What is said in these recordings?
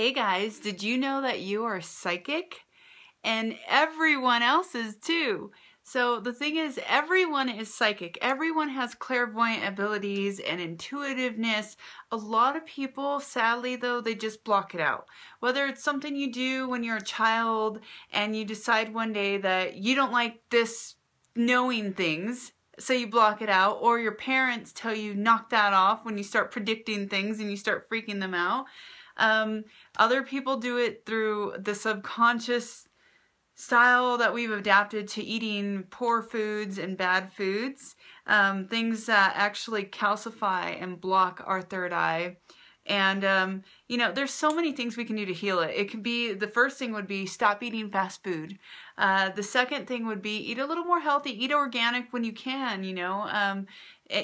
Hey guys, did you know that you are psychic? And everyone else is too. So the thing is, everyone is psychic. Everyone has clairvoyant abilities and intuitiveness. A lot of people, sadly though, they just block it out. Whether it's something you do when you're a child and you decide one day that you don't like this knowing things, so you block it out, or your parents tell you knock that off when you start predicting things and you start freaking them out. Other people do it through the subconscious style that we've adapted to eating poor foods and bad foods, things that actually calcify and block our third eye. And, you know, there's so many things we can do to heal it. It could be, the first thing would be stop eating fast food. The second thing would be eat a little more healthy, eat organic when you can, you know,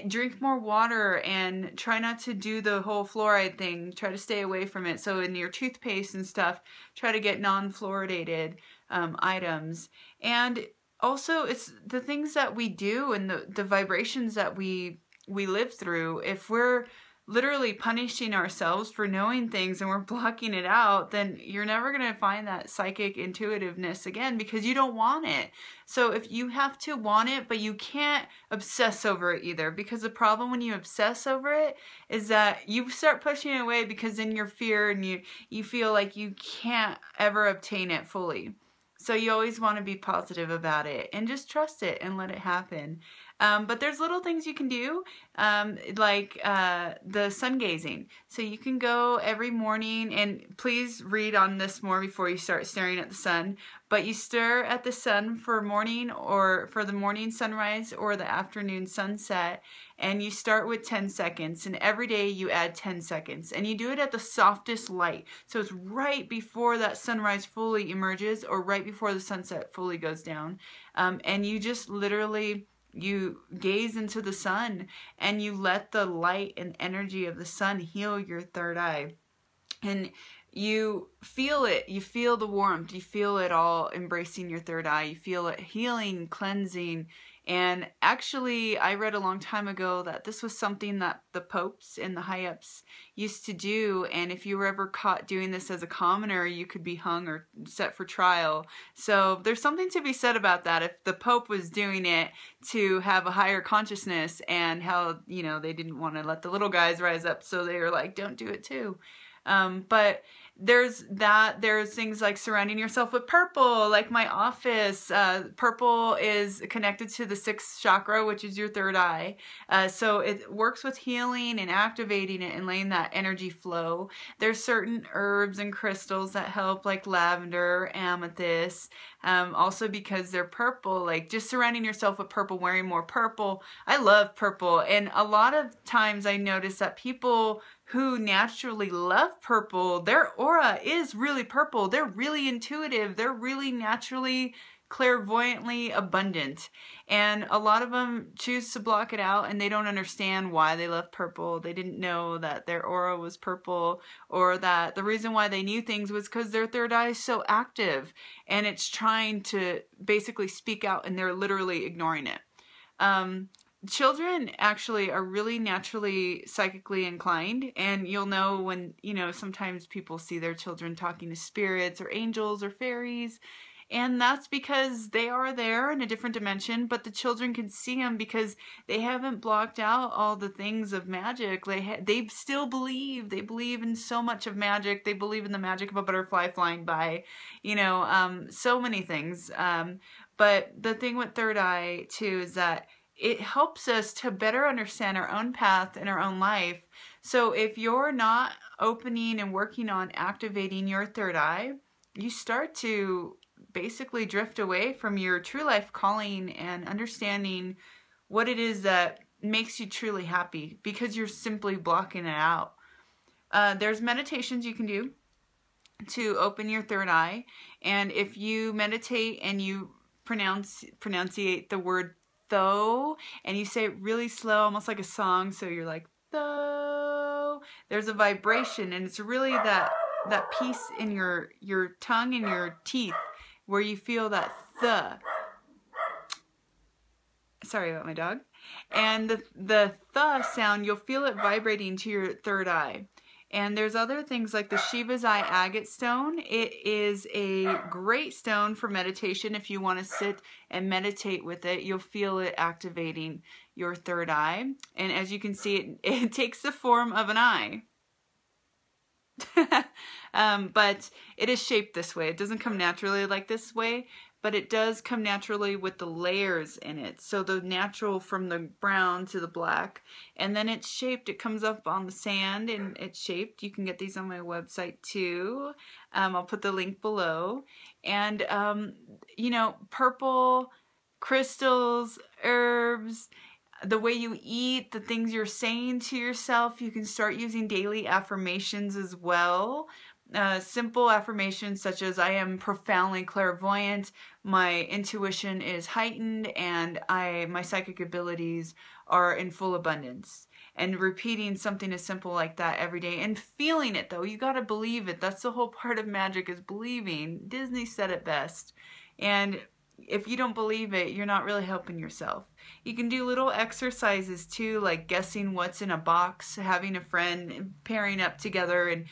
drink more water and try not to do the whole fluoride thing. Try to stay away from it. So in your toothpaste and stuff, try to get non-fluoridated items. And also it's the things that we do and the vibrations that we live through. If we're literally punishing ourselves for knowing things and we're blocking it out, then you're never going to find that psychic intuitiveness again because you don't want it. So if you have to want it, but you can't obsess over it either, because the problem when you obsess over it is that you start pushing it away because then you're feared and you feel like you can't ever obtain it fully. So you always want to be positive about it and just trust it and let it happen. But there's little things you can do, like the sun gazing. So you can go every morning, and please read on this more before you start staring at the sun, but you stare at the sun for the morning sunrise or the afternoon sunset, and you start with 10 seconds, and every day you add 10 seconds, and you do it at the softest light. So it's right before that sunrise fully emerges or right before the sunset fully goes down, and you just literally... you gaze into the sun and you let the light and energy of the sun heal your third eye. And you feel it. You feel the warmth. You feel it all embracing your third eye. You feel it healing, cleansing. And actually, I read a long time ago that this was something that the popes and the high-ups used to do. And if you were ever caught doing this as a commoner, you could be hung or set for trial. So there's something to be said about that. If the pope was doing it to have a higher consciousness, and how, you know, they didn't want to let the little guys rise up, so they were like, don't do it too. But there's that, there's things like surrounding yourself with purple, like my office, purple is connected to the sixth chakra, which is your third eye. So it works with healing and activating it and letting that energy flow. There's certain herbs and crystals that help, like lavender, amethyst, also because they're purple, like just surrounding yourself with purple, wearing more purple. I love purple. And a lot of times I notice that people who naturally love purple, their aura is really purple. They're really intuitive. They're really naturally clairvoyantly abundant. And a lot of them choose to block it out, and they don't understand why they love purple. They didn't know that their aura was purple, or that the reason why they knew things was because their third eye is so active and it's trying to basically speak out, and they're literally ignoring it. Children actually are really naturally psychically inclined, and you'll know when, you know, sometimes people see their children talking to spirits or angels or fairies, and that's because they are there in a different dimension, but the children can see them because they haven't blocked out all the things of magic. They still believe. They believe in so much of magic. They believe in the magic of a butterfly flying by, you know, so many things. But the thing with third eye too is that it helps us to better understand our own path in our own life. So if you're not opening and working on activating your third eye, you start to basically drift away from your true life calling and understanding what it is that makes you truly happy, because you're simply blocking it out. There's meditations you can do to open your third eye. And if you meditate and you pronunciate the word though, and you say it really slow, almost like a song, so you're like though, there's a vibration, and it's really that piece in your tongue and your teeth where you feel that the, sorry about my dog, and the th sound, you'll feel it vibrating to your third eye. And there's other things like the Shiva's Eye Agate Stone. It is a great stone for meditation. If you want to sit and meditate with it, you'll feel it activating your third eye. And as you can see, it takes the form of an eye. But it is shaped this way. It doesn't come naturally like this way, but it does come naturally with the layers in it. So the natural from the brown to the black, and then it's shaped. It comes up on the sand and it's shaped. You can get these on my website too. I'll put the link below. And you know, purple, crystals, herbs, the way you eat, the things you're saying to yourself. You can start using daily affirmations as well. Simple affirmations such as I am profoundly clairvoyant, my intuition is heightened, and my psychic abilities are in full abundance. And repeating something as simple like that every day and feeling it, though. You got to believe it. That's the whole part of magic, is believing. Disney said it best. And if you don't believe it, you're not really helping yourself. You can do little exercises too, like guessing what's in a box, having a friend, pairing up together and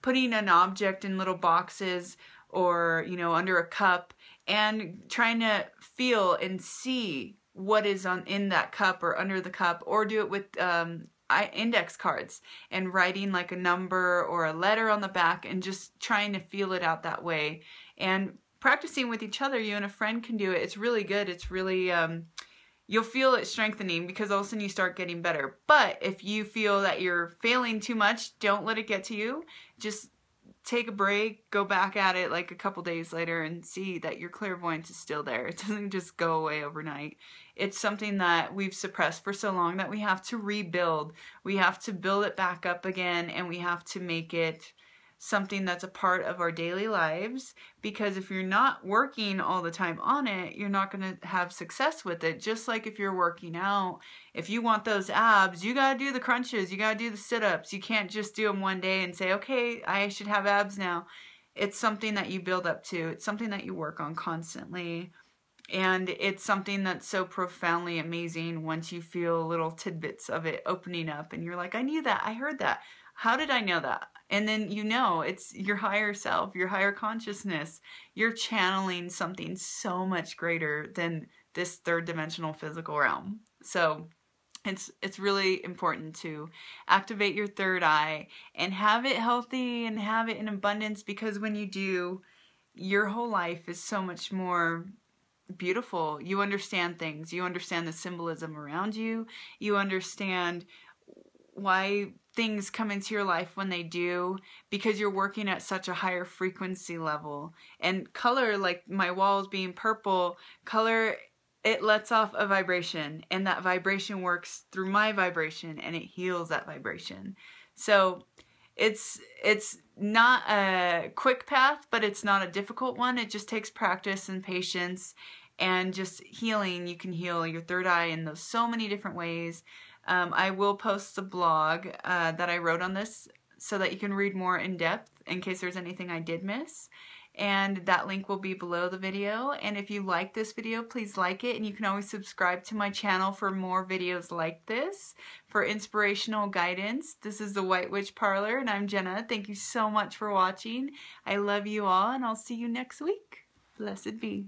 putting an object in little boxes or, you know, under a cup, and trying to feel and see what is in that cup or under the cup, or do it with index cards and writing like a number or a letter on the back and just trying to feel it out that way. And practicing with each other, you and a friend can do it. It's really good. It's really, you'll feel it strengthening, because all of a sudden you start getting better. But if you feel that you're failing too much, don't let it get to you. Just take a break, go back at it like a couple days later and see that your clairvoyance is still there. It doesn't just go away overnight. It's something that we've suppressed for so long that we have to rebuild. We have to build it back up again, and we have to make it something that's a part of our daily lives, because if you're not working all the time on it, you're not going to have success with it. Just like if you're working out, if you want those abs, you got to do the crunches, you got to do the sit-ups. You can't just do them one day and say, okay, I should have abs now. It's something that you build up to. It's something that you work on constantly. And it's something that's so profoundly amazing once you feel little tidbits of it opening up and you're like, I knew that, I heard that. How did I know that? And then you know it's your higher self, your higher consciousness. You're channeling something so much greater than this third dimensional physical realm. So it's really important to activate your third eye and have it healthy and have it in abundance, because when you do, your whole life is so much more beautiful. You understand things. You understand the symbolism around you. You understand why things come into your life when they do, because you're working at such a higher frequency level. And color, like my walls being purple, color, it lets off a vibration, and that vibration works through my vibration and it heals that vibration. So it's not a quick path, but it's not a difficult one. It just takes practice and patience and just healing. You can heal your third eye in those so many different ways. I will post the blog that I wrote on this so that you can read more in depth in case there's anything I did miss. And that link will be below the video. And if you like this video, please like it. And you can always subscribe to my channel for more videos like this, for inspirational guidance. This is The White Witch Parlor, and I'm Jenna. Thank you so much for watching. I love you all, and I'll see you next week. Blessed be.